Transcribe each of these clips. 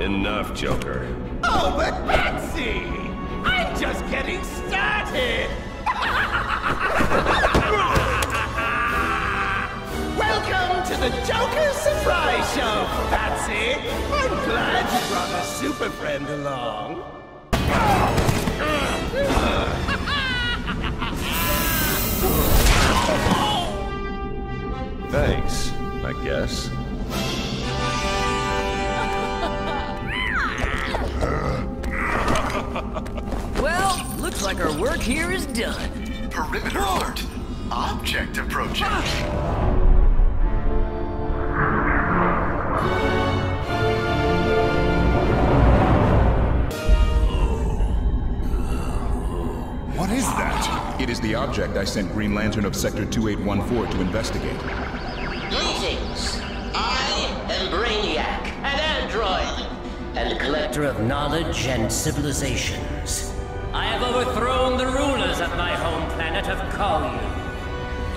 Enough, Joker. Oh, but Betsy! I'm just getting started! Welcome to the Joker Surprise Show, Patsy! I'm glad you brought a super friend along. Thanks, I guess. Well, looks like our work here is done. Perimeter alert! Object approaching. What is that? It is the object I sent Green Lantern of Sector 2814 to investigate. Greetings. I am Brainiac, an android, and a collector of knowledge and civilizations. I have overthrown the rulers of my home planet of Kong.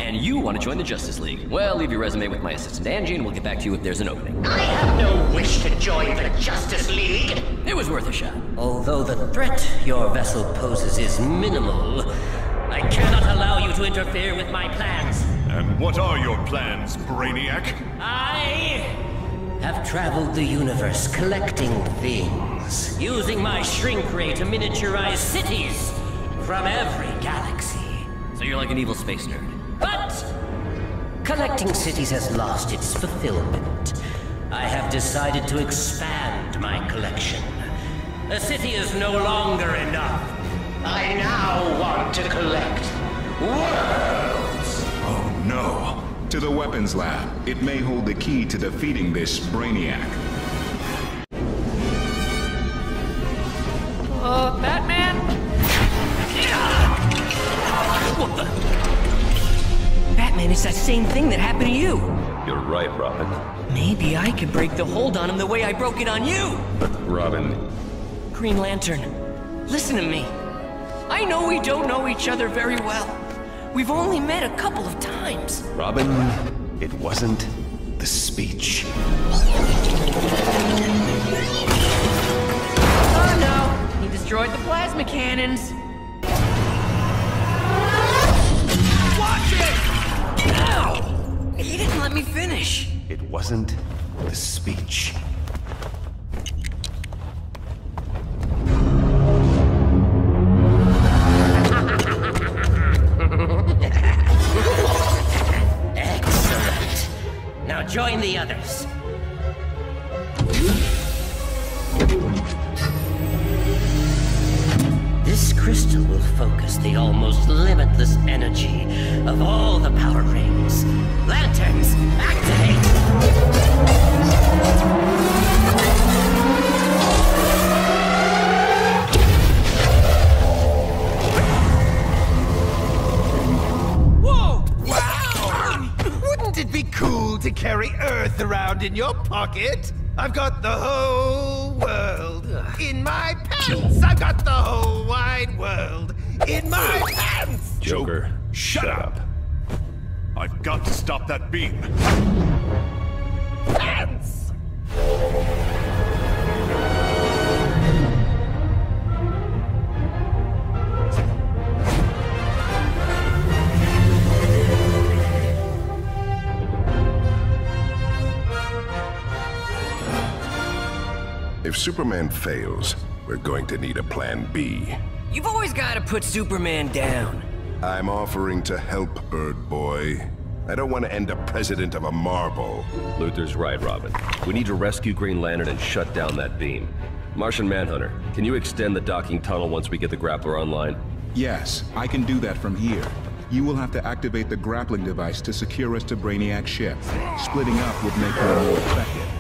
And you want to join the Justice League. Well, leave your resume with my assistant Angie, and we'll get back to you if there's an opening. I have no wish to join the Justice League. It was worth a shot. Although the threat your vessel poses is minimal, I cannot allow you to interfere with my plans. And what are your plans, Brainiac? I have traveled the universe collecting things, using my shrink ray to miniaturize cities from every galaxy. So you're like an evil space nerd. But collecting cities has lost its fulfillment. I have decided to expand my collection. A city is no longer enough. I now want to collect worlds. Oh no. To the Weapons Lab. It may hold the key to defeating this Brainiac. Batman? What the? Batman, it's that same thing that happened to you. You're right, Robin. Maybe I could break the hold on him the way I broke it on you. Robin. Green Lantern, listen to me. I know we don't know each other very well. We've only met a couple of times. Robin, it wasn't the speech. Oh no, he destroyed the plasma cannons. Watch it! Ow! He didn't let me finish. It wasn't the speech. Join the others. This crystal will focus the almost limitless energy of all the power rings. Lanterns, activate! Whoa! Wow! Wouldn't it be cool to carry Earth around in your pocket? I've got the whole world in my pants! I've got the whole wide world in my pants! Joker, shut up. I've got to stop that beam. Pants! If Superman fails, we're going to need a plan B. You've always got to put Superman down. I'm offering to help, Bird Boy. I don't want to end up president of a marble. Luthor's right, Robin. We need to rescue Green Lantern and shut down that beam. Martian Manhunter, can you extend the docking tunnel once we get the grappler online? Yes, I can do that from here. You will have to activate the grappling device to secure us to Brainiac's ship. Splitting up would make her more effective.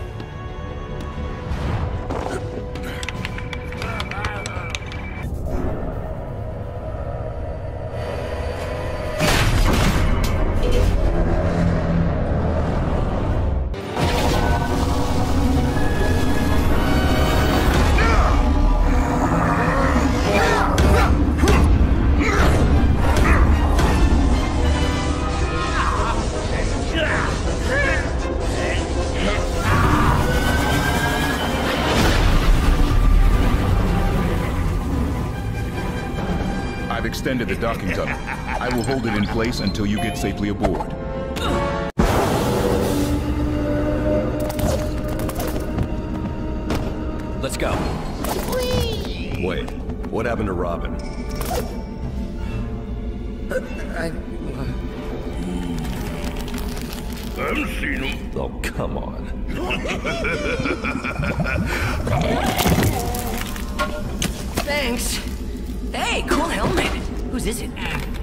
extended the docking tunnel. I will hold it in place until you get safely aboard. Let's go. Whee! Wait, what happened to Robin? I haven't seen him. Oh, come on. Thanks. Hey, cool helmet. Whose is it?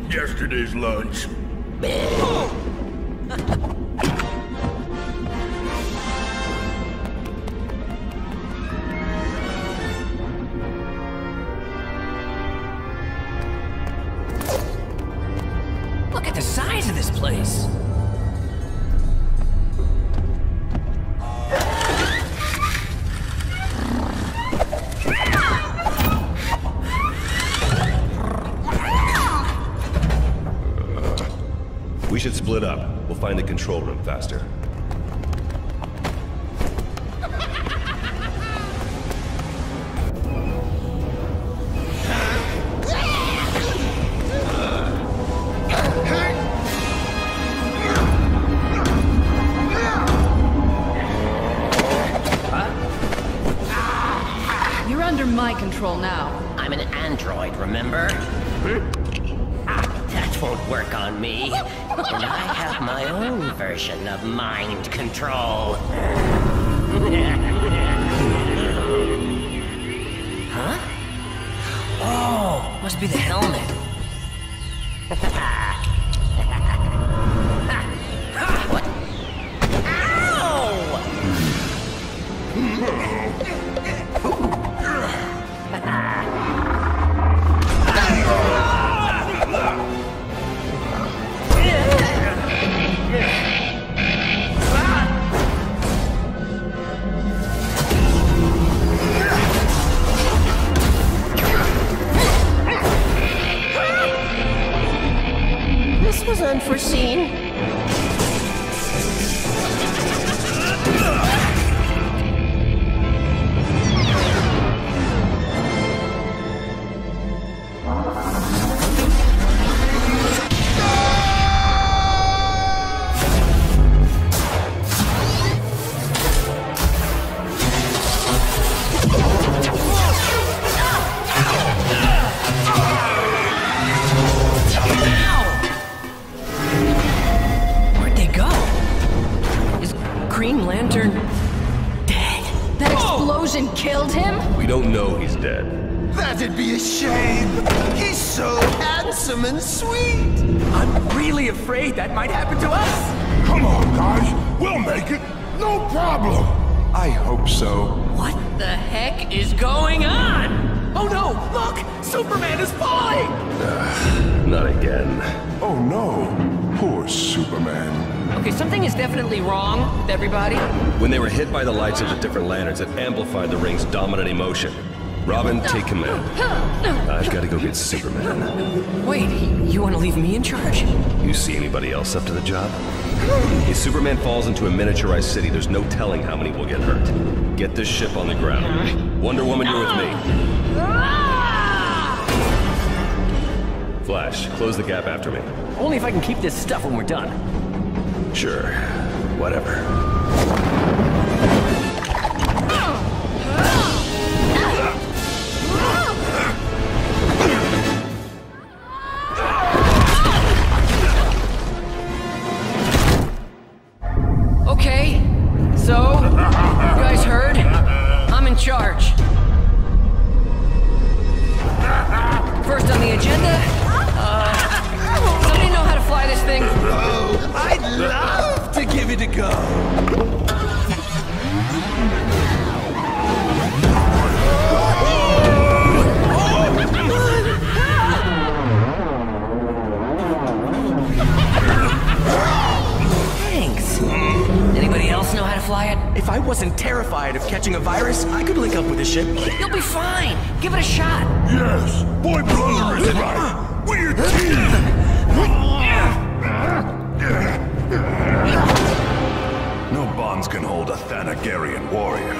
Yesterday's lunch. Look at the size of this place. We should split up. We'll find the control room faster. Huh? You're under my control now. I'm an android, remember? That won't work on me. And I have my own version of mind control. Huh? Oh, must be the helmet. What? Ow! This was unforeseen. Green Lantern... dead? That explosion killed him? We don't know he's dead. That'd be a shame! He's so handsome and sweet! I'm really afraid that might happen to us! Come on, guys! We'll make it! No problem! I hope so. What the heck is going on? Oh no! Look! Superman is falling! Not again. Oh no! Poor Superman. Okay, something is definitely wrong with everybody. When they were hit by the lights of the different lanterns, it amplified the ring's dominant emotion. Robin, take command. I've got to go get Superman. Wait, you want to leave me in charge? You see anybody else up to the job? If Superman falls into a miniaturized city, there's no telling how many will get hurt. Get this ship on the ground. Wonder Woman, you're with me. Flash, close the gap after me. Only if I can keep this stuff when we're done. Sure, whatever. Okay, so, you guys heard? I'm in charge. First on the agenda, somebody know how to fly this thing? Oh, I'd love to give it a go. Thanks. Anybody else know how to fly it? If I wasn't terrified of catching a virus, I could link up with a ship. You'll be fine. Give it a shot. Yes. Boy Brother is right. We're no bonds can hold a Thanagarian warrior.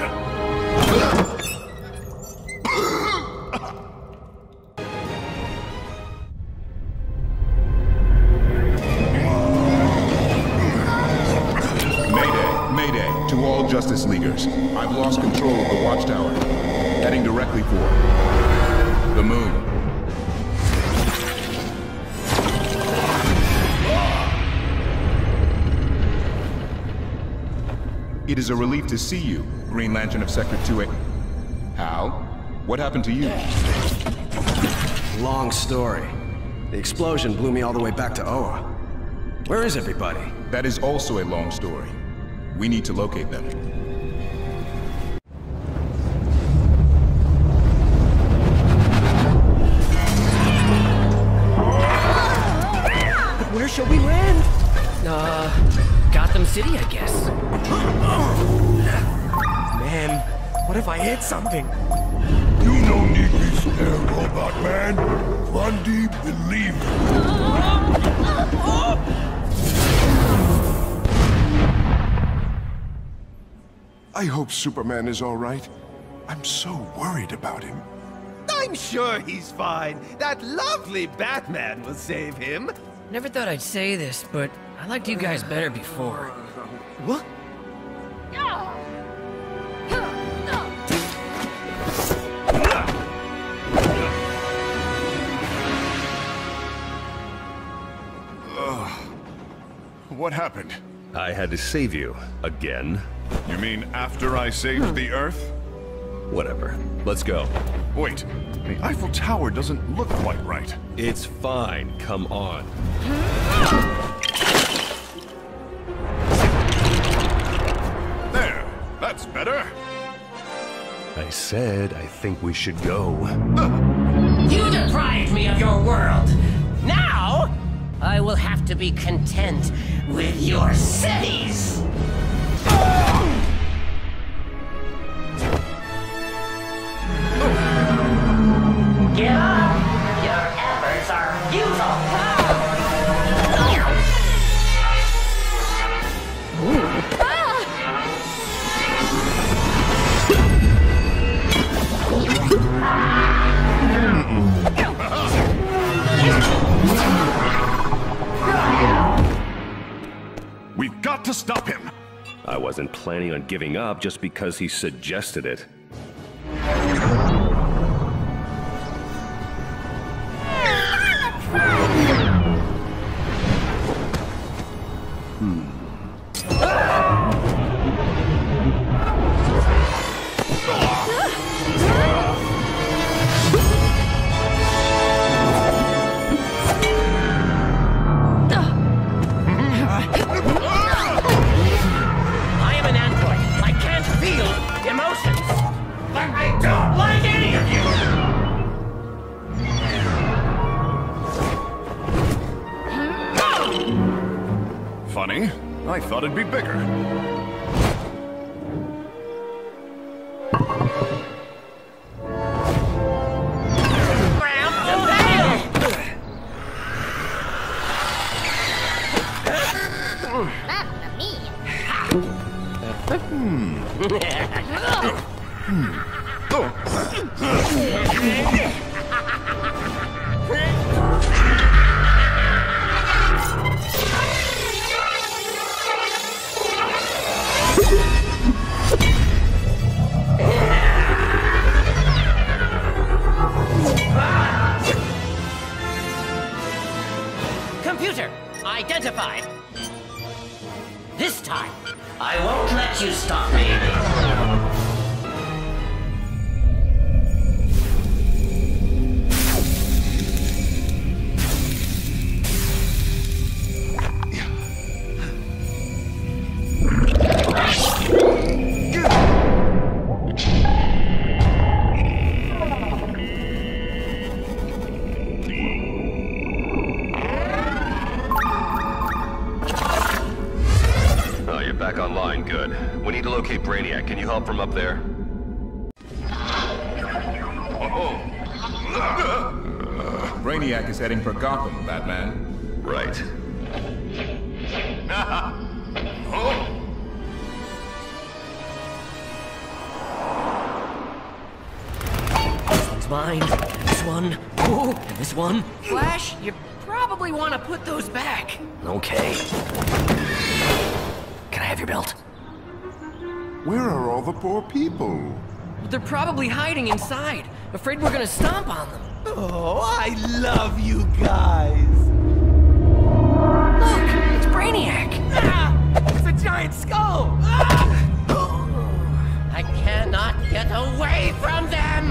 Justice Leaguers. I've lost control of the watchtower. Heading directly for the moon. It is a relief to see you, Green Lantern of Sector 2A. Hal, what happened to you? Long story. The explosion blew me all the way back to Oa. Where is everybody? That is also a long story. We need to locate them. Where shall we land? Gotham City, I guess. Man, what if I hit something? You no need be scared, robot man. Grundy, believe me. I hope Superman is all right. I'm so worried about him. I'm sure he's fine. That lovely Batman will save him. Never thought I'd say this, but I liked you guys better before. What? What happened? I had to save you. Again. You mean after I saved the Earth? Whatever. Let's go. Wait. The Eiffel Tower doesn't look quite right. It's fine. Come on. There. That's better. I said I think we should go. You deprived me of your world. Now I will have to be content with your cities! Give up! Your efforts are futile! We've got to stop him! I wasn't planning on giving up just because he suggested it. I thought it'd be bigger. Can I have your belt? Where are all the poor people? They're probably hiding inside. Afraid we're gonna stomp on them. Oh, I love you guys. Look, it's Brainiac. Ah, it's a giant skull. Ah! I cannot get away from them!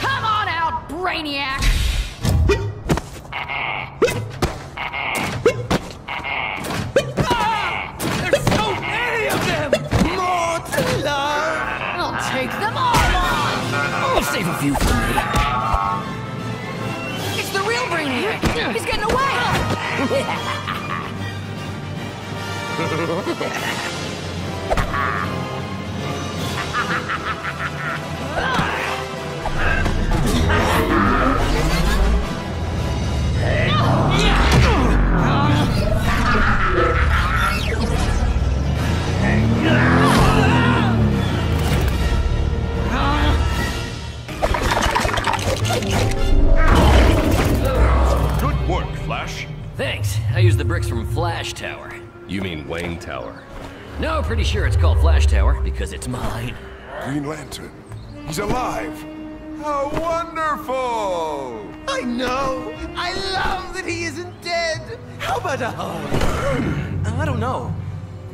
Come on out, Brainiac! There's so many of them! More to love! I'll take them all on! I'll save a few for me. It's the real Brainiac! He's getting away! Good work, Flash. Thanks. I used the bricks from Flash Tower. You mean Wayne Tower? No, pretty sure it's called Flash Tower because it's mine. Green Lantern. He's alive! How wonderful! I know! I love that he isn't dead! How about a hug? I don't know.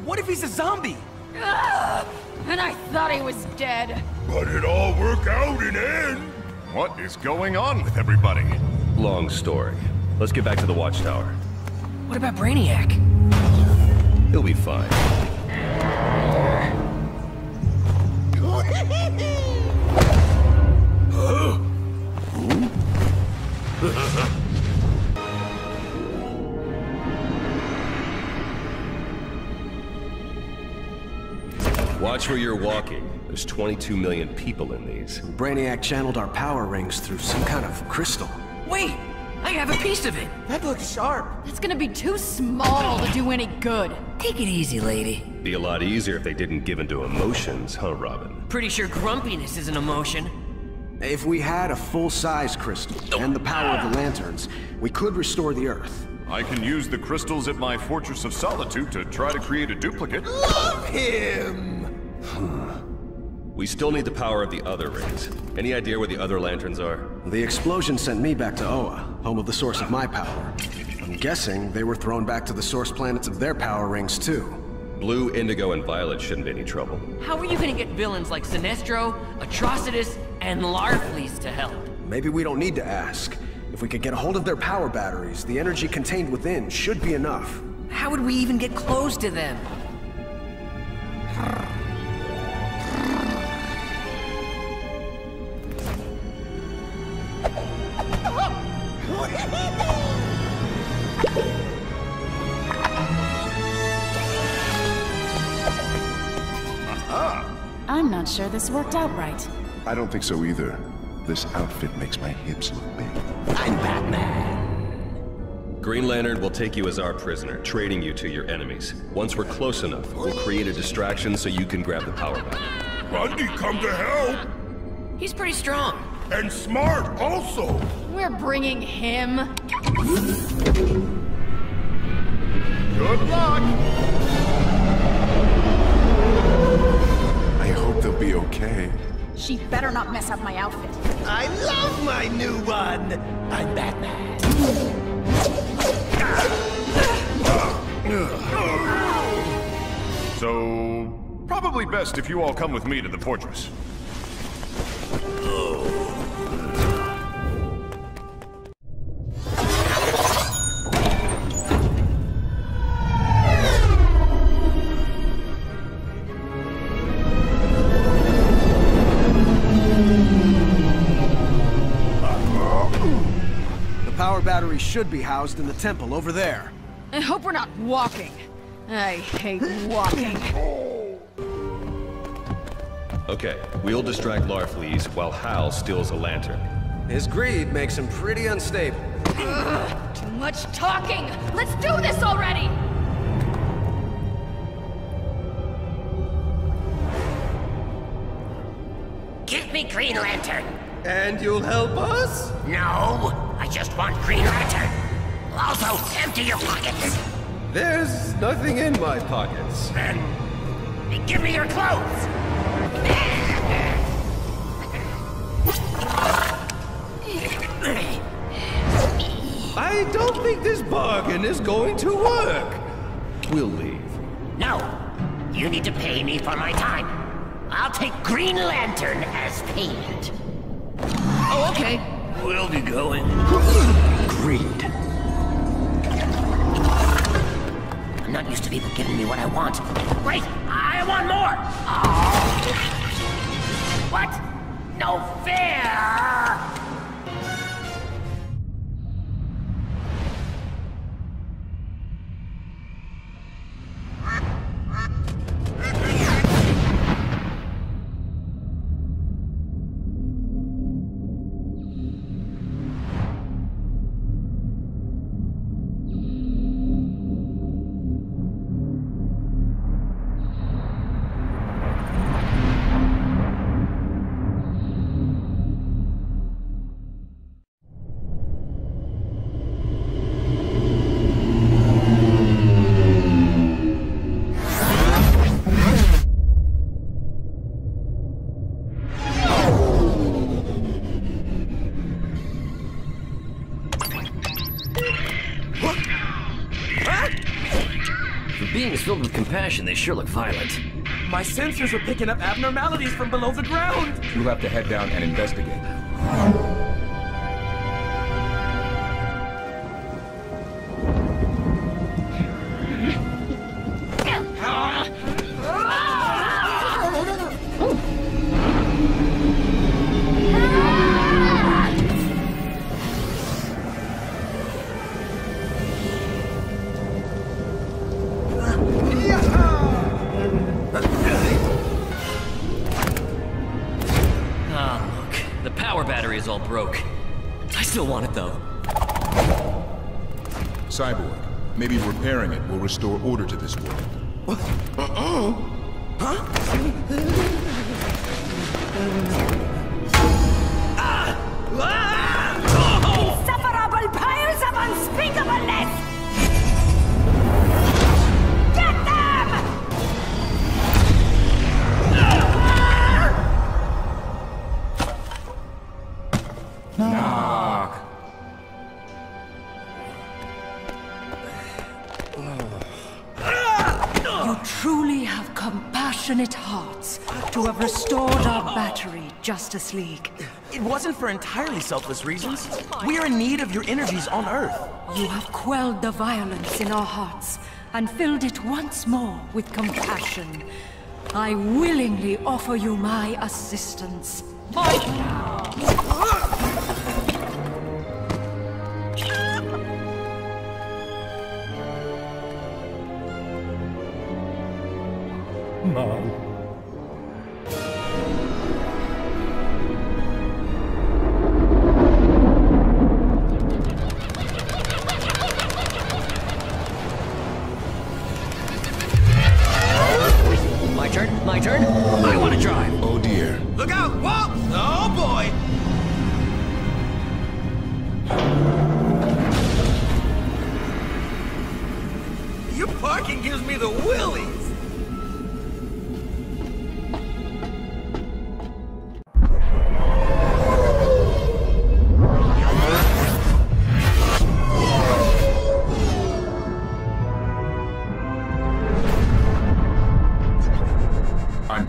What if he's a zombie? And I thought he was dead. But it all worked out in end. What is going on with everybody? Long story. Let's get back to the watchtower. What about Brainiac? He'll be fine. Watch where you're walking. There's 22 million people in these. Brainiac channeled our power rings through some kind of crystal. Wait! I have a piece of it! That looks sharp! That's gonna be too small to do any good. Take it easy, lady. Be a lot easier if they didn't give in to emotions, huh, Robin? Pretty sure grumpiness is an emotion. If we had a full-size crystal, and the power of the lanterns, we could restore the Earth. I can use the crystals at my fortress of solitude to try to create a duplicate. Love him! We still need the power of the other rings. Any idea where the other lanterns are? The explosion sent me back to Oa, home of the source of my power. I'm guessing they were thrown back to the source planets of their power rings, too. Blue, Indigo, and Violet shouldn't be any trouble. How are you gonna get villains like Sinestro, Atrocitus, and Larfleeze to help? Maybe we don't need to ask. If we could get a hold of their power batteries, the energy contained within should be enough. How would we even get close to them? I'm not sure this worked out right. I don't think so either. This outfit makes my hips look big. I'm Batman! Green Lantern will take you as our prisoner, trading you to your enemies. Once we're close enough, we'll create a distraction so you can grab the power back. Grundy, come to help! He's pretty strong. And smart, also! We're bringing him. Good luck! I hope they'll be okay. She better not mess up my outfit. I love my new one! I'm Batman. So, probably best if you all come with me to the fortress. should be housed in the temple over there. I hope we're not walking. I hate walking. Okay, we'll distract Larfleeze while Hal steals a lantern. His greed makes him pretty unstable. Ugh, too much talking! Let's do this already! Give me Green Lantern! And you'll help us? No, I just want Green Lantern. Also, empty your pockets. There's nothing in my pockets. Then, give me your clothes! I don't think this bargain is going to work. We'll leave. No, you need to pay me for my time. I'll take Green Lantern as payment. Oh, okay. We'll be going. Greed. I'm not used to people giving me what I want. Wait, I want more! Oh. What? No fair! They sure look violent. My sensors are picking up abnormalities from below the ground. You'll have to head down and investigate. Cyborg. Maybe repairing it will restore order to this world. Insufferable piles of unspeakableness! Get them! Knock! Truly have compassionate hearts to have restored our battery, Justice League. It wasn't for entirely selfless reasons. We are in need of your energies on Earth. You have quelled the violence in our hearts and filled it once more with compassion. I willingly offer you my assistance. Mom. My turn? I want to drive. Oh dear. Look out! Whoa! Oh boy! Your parking gives me the willies!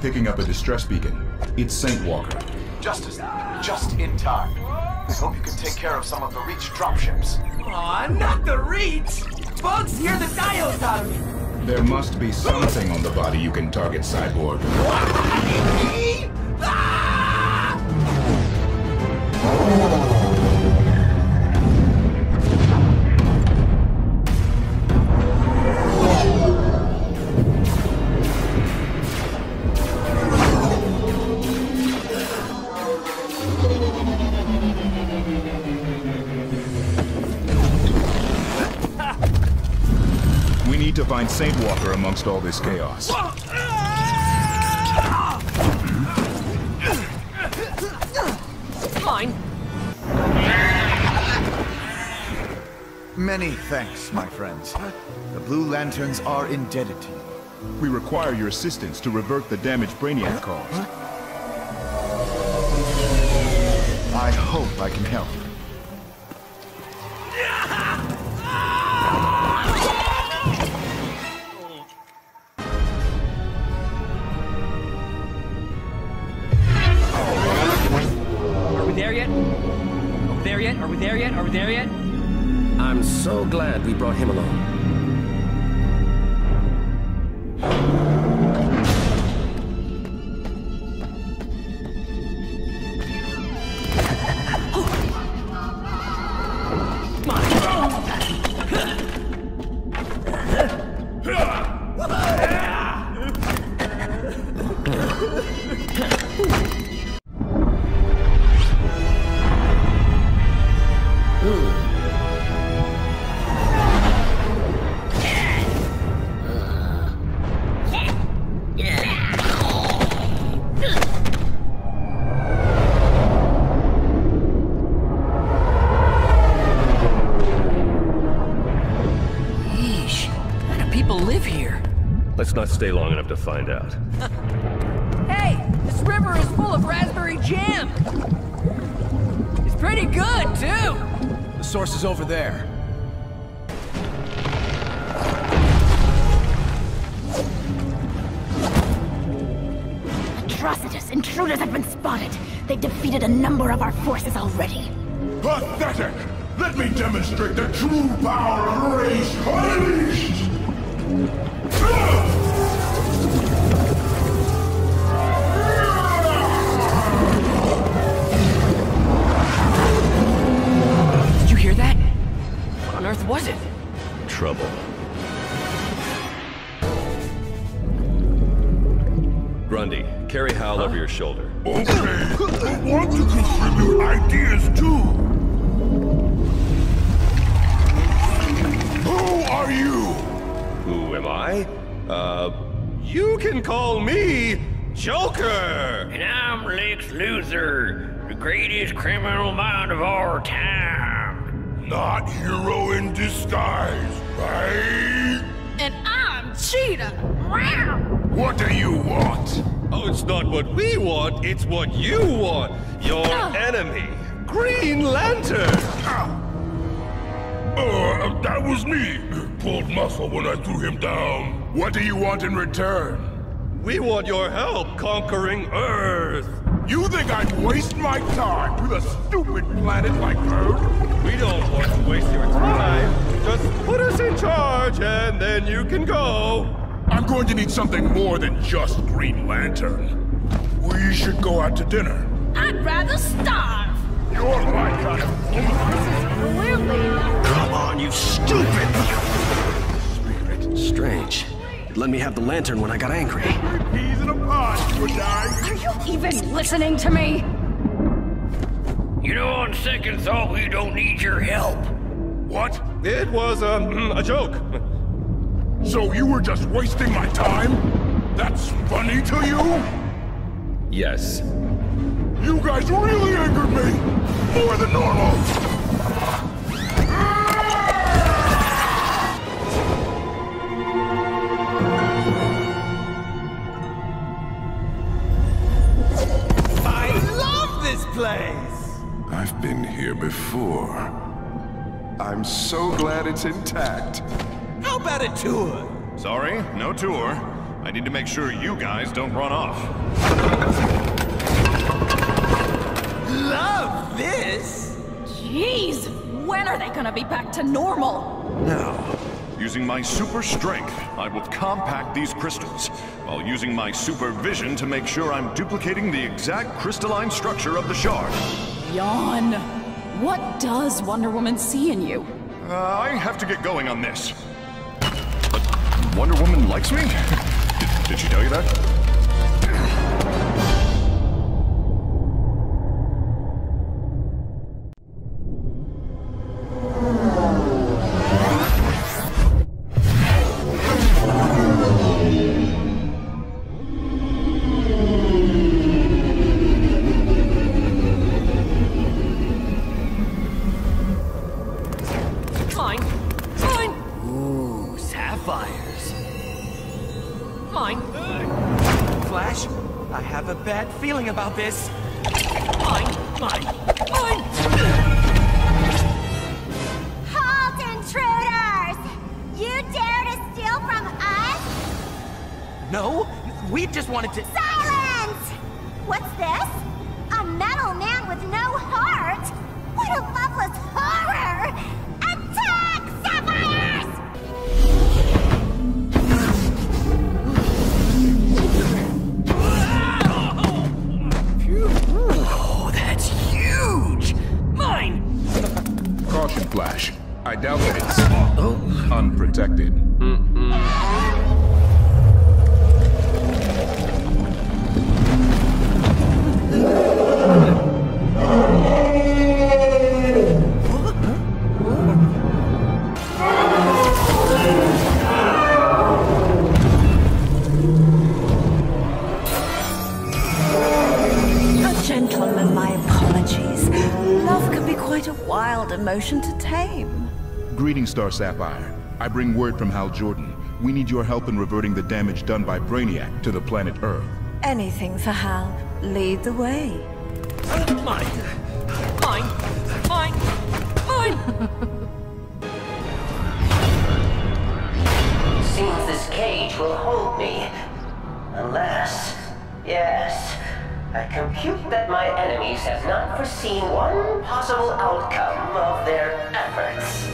Picking up a distress beacon. It's St. Walker. Justice, just in time. I hope you can take care of some of the Reach dropships. Aw, not the Reach! Bugs near the dials on me! There must be something on the body you can target, Cyborg. need to find St. Walker amongst all this chaos. Mine. Many thanks, my friends. The Blue Lanterns are indebted to you. We require your assistance to revert the damage Brainiac caused. I hope I can help. Are we there yet? I'm so glad we brought him along. Not stay long enough to find out. Hey, this river is full of raspberry jam. It's pretty good, too. The source is over there. Atrocitus, intruders have been spotted. They defeated a number of our forces already. Pathetic! Let me demonstrate the true power of race unleashed! What on earth was it? Trouble. Grundy, carry Hal over your shoulder. Okay, I want to contribute ideas too. Who are you? Who am I? You can call me Joker! And I'm Lex Luthor, the greatest criminal mind of our time. Not hero in disguise, right? And I'm Cheetah! What do you want? Oh, it's not what we want, it's what you want! Your enemy, Green Lantern! That was me! Pulled muscle when I threw him down. What do you want in return? We want your help conquering Earth! You think I'd waste my time with a stupid planet like Earth? We don't want to waste your time. Just put us in charge and then you can go. I'm going to need something more than just Green Lantern. We should go out to dinner. I'd rather starve. You're right. This is clearly not... Come on, you stupid! Spirit. Strange. Let me have the lantern when I got angry. Peas in a pod, you are you even listening to me? You know, on second thought, we don't need your help. What? It was a joke. So you were just wasting my time? That's funny to you? Yes. You guys really angered me. More than normal. Place. I've been here before. I'm so glad it's intact. How about a tour? Sorry, no tour. I need to make sure you guys don't run off. Love this! Jeez, when are they gonna be back to normal? No. Using my super strength, I will compact these crystals, while using my super vision to make sure I'm duplicating the exact crystalline structure of the shard. Yawn. What does Wonder Woman see in you? I have to get going on this. But Wonder Woman likes me? Did she tell you that? Mine. Flash, I have a bad feeling about this. Mine, mine, mine! Halt, intruders! You dare to steal from us? No, we just wanted to... Silence! What's this? A metal man with no heart? What a loveless horror! Attack, Sapphires! Oh, that's huge! Mine! Caution, Flash. I doubt that it's unprotected. Emotion to tame. Greetings, Star Sapphire. I bring word from Hal Jordan. We need your help in reverting the damage done by Brainiac to the planet Earth. Anything for Hal. Lead the way. Mine! Mine! Mine! Mine! Seems this cage will hold me. Unless... yes. I compute that my enemies have not foreseen one possible outcome of their efforts.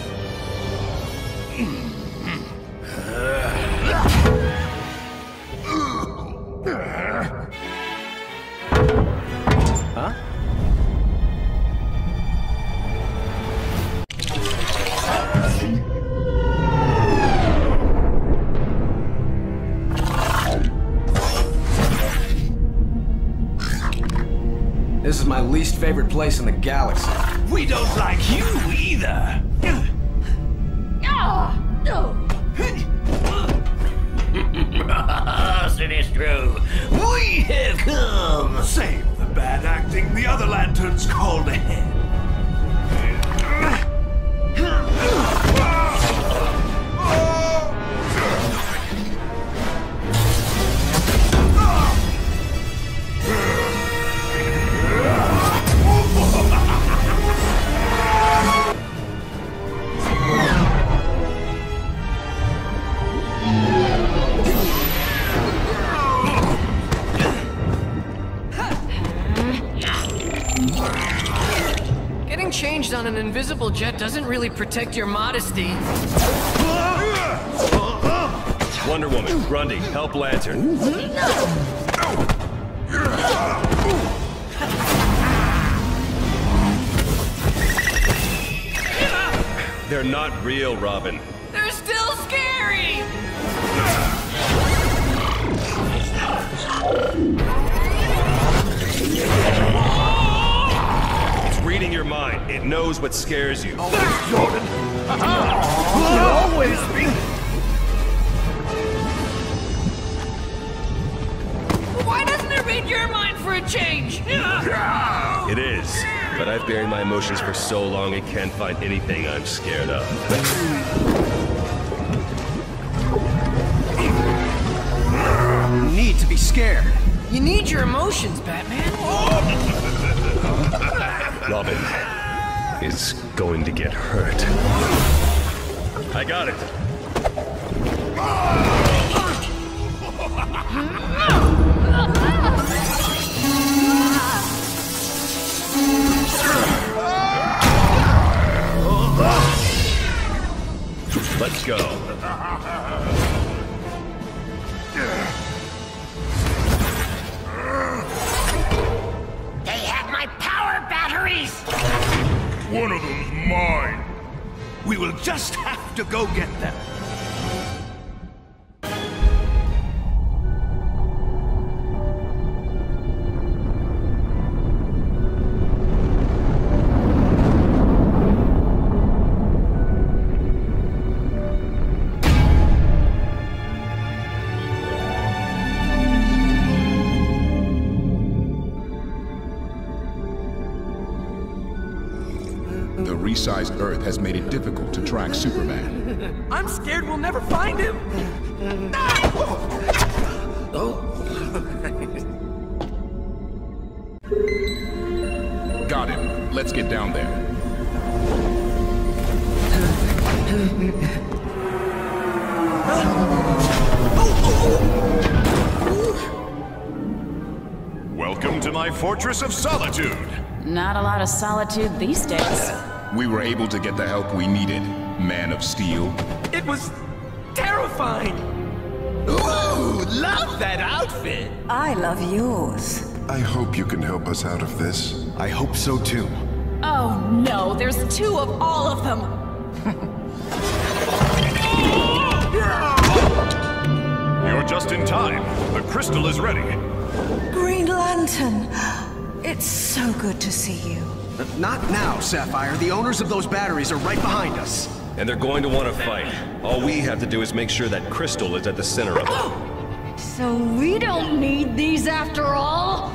Huh? This is my least favorite place in the galaxy. We don't like you either. Sinestro, we have come. Save the bad acting. The other lanterns called ahead. On an invisible jet doesn't really protect your modesty. Wonder Woman, Grundy, help Lantern. They're not real, Robin. They're still scary! Reading your mind, it knows what scares you. Always Jordan! Always me! Why doesn't it read your mind for a change? It is, but I've buried my emotions for so long it can't find anything I'm scared of. You need to be scared. You need your emotions, Batman. Robin is going to get hurt. I got it. Let's go. They have my power batteries! One of them's mine! We will just have to go get them. Sized Earth has made it difficult to track Superman. I'm scared we'll never find him! Let's get down there. Welcome to my fortress of solitude. Not a lot of solitude these days. We were able to get the help we needed, Man of Steel. It was terrifying. Ooh, love that outfit. I love yours. I hope you can help us out of this. I hope so too. Oh no, there's two of all of them. You're just in time. The crystal is ready. Green Lantern, it's so good to see you. Not now, Sapphire. The owners of those batteries are right behind us. And they're going to want to fight. All we have to do is make sure that crystal is at the center of it. So we don't need these after all?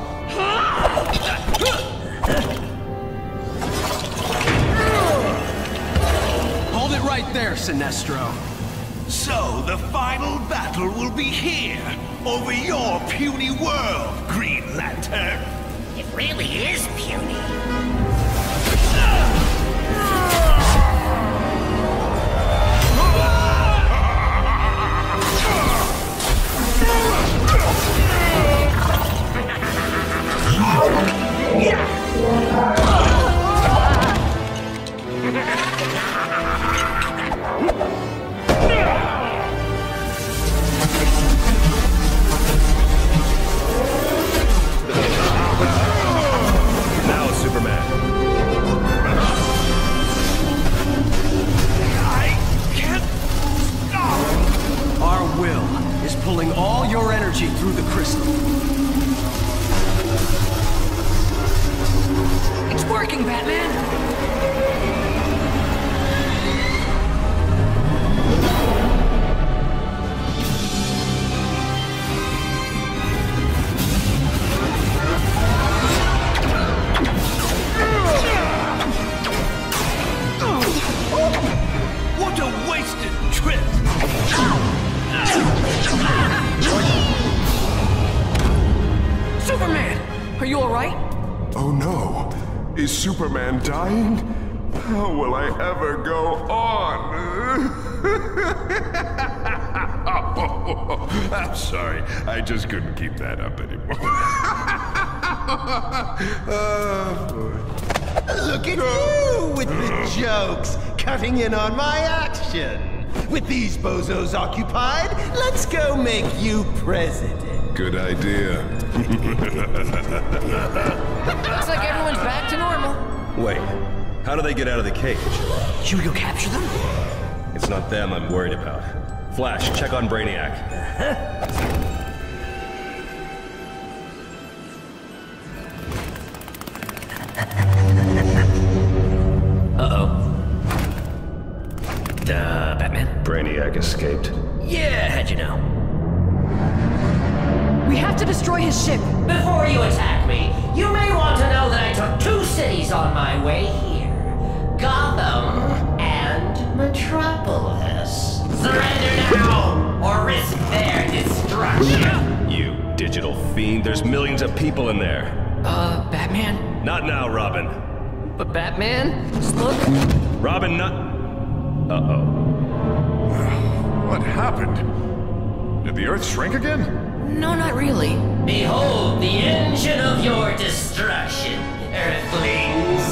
Hold it right there, Sinestro. So, the final battle will be here, over your puny world, Green Lantern. It really is puny. Superman dying? How will I ever go on? I'm sorry, I just couldn't keep that up anymore. Look at you with the jokes, cutting in on my action. With these bozos occupied, let's go make you president. Good idea. Looks like everyone's back to normal. Wait, how do they get out of the cage? Should we go capture them? It's not them I'm worried about. Flash, check on Brainiac. Uh-oh. Batman? Brainiac escaped. Yeah, how'd you know? We have to destroy his ship. Before you attack me, you may want to know that I took two cities on my way here. Gotham and Metropolis. Surrender now, or risk their destruction. You digital fiend, there's millions of people in there. Batman? Not now, Robin. But Batman? Just look. Robin, not... Uh-oh. What happened? Did the Earth shrink again? No, not really. Behold the engine of your destruction, Earthlings!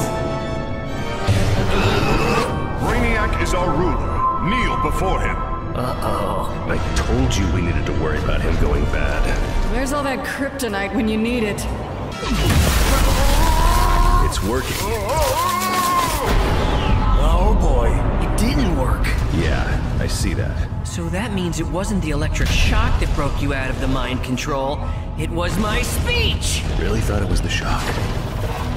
Brainiac is our ruler. Kneel before him. Uh-oh. I told you we needed to worry about him going bad. Where's all that kryptonite when you need it? It's working. Oh boy, it didn't work. Yeah, I see that. So that means it wasn't the electric shock that broke you out of the mind control. It was my speech! Really thought it was the shock.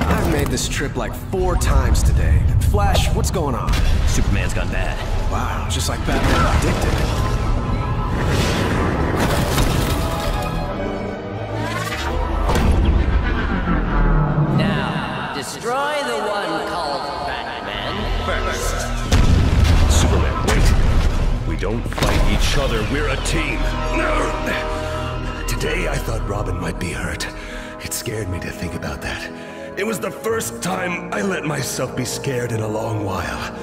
I've made this trip like 4 times today. Flash, what's going on? Superman's gone bad. Wow, just like Batman predicted. Now, destroy the one called Batman. Batman. Superman, wait. We don't fight each other, we're a team. Today I thought Robin might be hurt. It scared me to think about that. It was the first time I let myself be scared in a long while.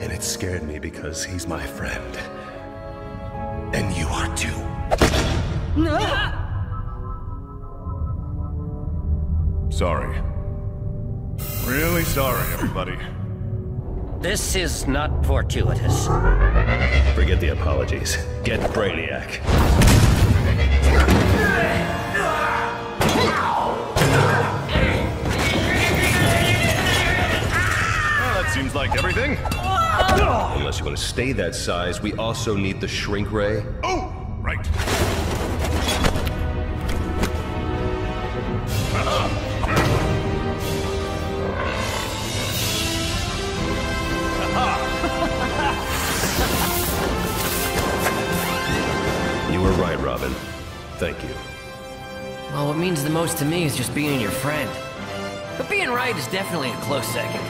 And it scared me because he's my friend. And you are too. No! Sorry. Really sorry, everybody. This is not fortuitous. Forget the apologies. Get Brainiac. Well, that seems like everything. Unless you want to stay that size, we also need the shrink ray. Oh, right. You were right, Robin. Thank you. Well, what means the most to me is just being your friend. But being right is definitely a close second.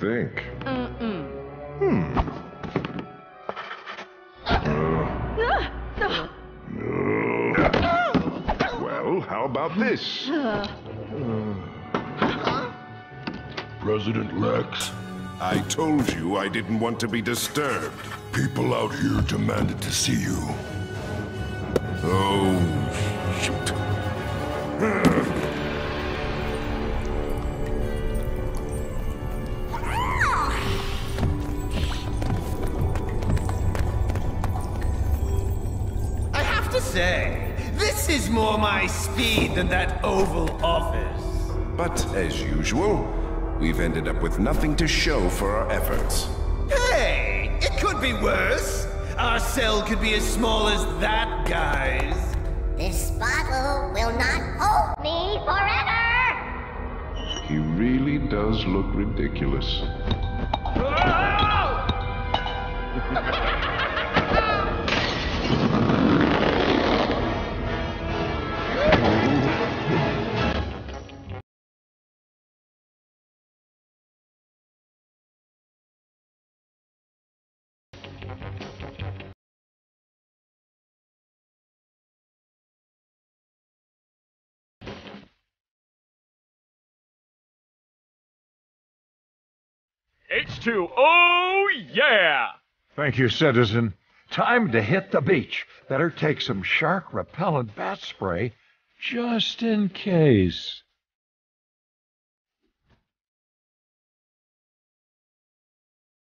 Think. Well, how about this? President Lex, I told you I didn't want to be disturbed. People out here demanded to see you. Oh, shoot. This is more my speed than that Oval Office. But as usual, we've ended up with nothing to show for our efforts. Hey, it could be worse. Our cell could be as small as that guy's. This bottle will not hold me forever. He really does look ridiculous. H2O, oh, yeah! Thank you, citizen. Time to hit the beach. Better take some shark-repellent bat spray, just in case.